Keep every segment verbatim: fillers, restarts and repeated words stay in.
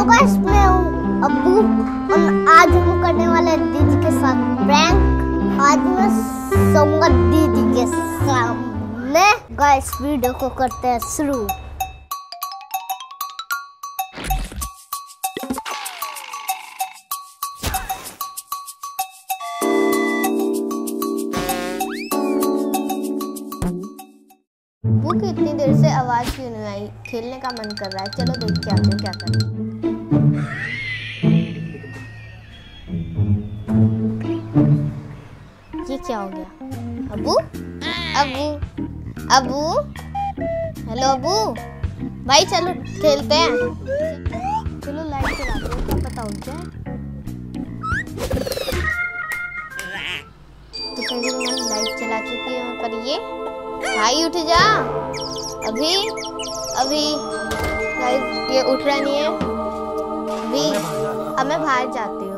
Hello guys, मैं हूँ अब्बू और आज हम करने वाले दीदी के साथ प्रैंक। आज मैं सोऊंगा दीदी के सामने। गाइस वीडियो को करते हैं शुरू। वो कितनी देर से आवाज क्यों नहीं आई? खेलने का मन कर रहा है, चलो देख के आते हैं क्या कर। ये क्या हो गया? अबू अबू अबू हेलो अबू भाई, चलो खेलते हैं। चलो लाइट चलाते हैं, क्या पता उठ जाए। तो लाइट चला चुकी है पर ये भाई उठ जा। अभी अभी ये उठ रहा नहीं है। अभी अब मैं बाहर जाती हूँ।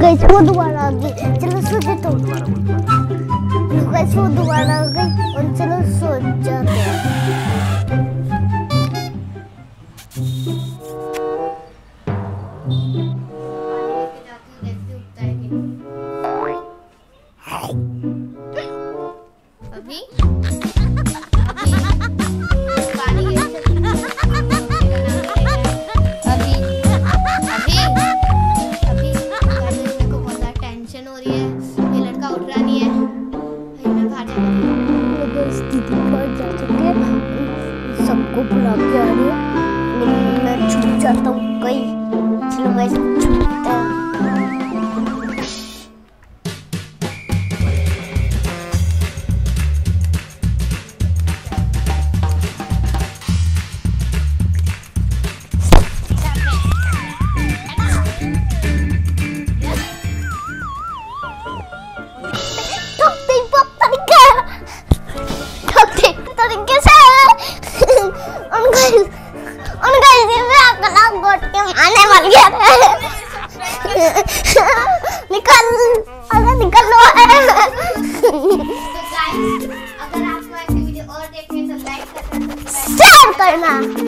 गैस वो दोबारा आ गई, चलो सो जाते हैं। गैस वो दोबारा आ गई और चलो सो जाते हैं। अभी पानी है। अभी अभी अभी मेरे को बहुत ज्यादा टेंशन हो रही है। ये लड़का उठ रहा नहीं है। मैं बाहर जा चुकी है, सबको बुला के आ रही है। मैं छुप जाता हूँ कहीं। चलो मैं छुपता हूँ। आने वाली है, निकल अगर निकल लो। अगर आपको ऐसी वीडियो और देखनी है तो लाइक करना, शेयर करना।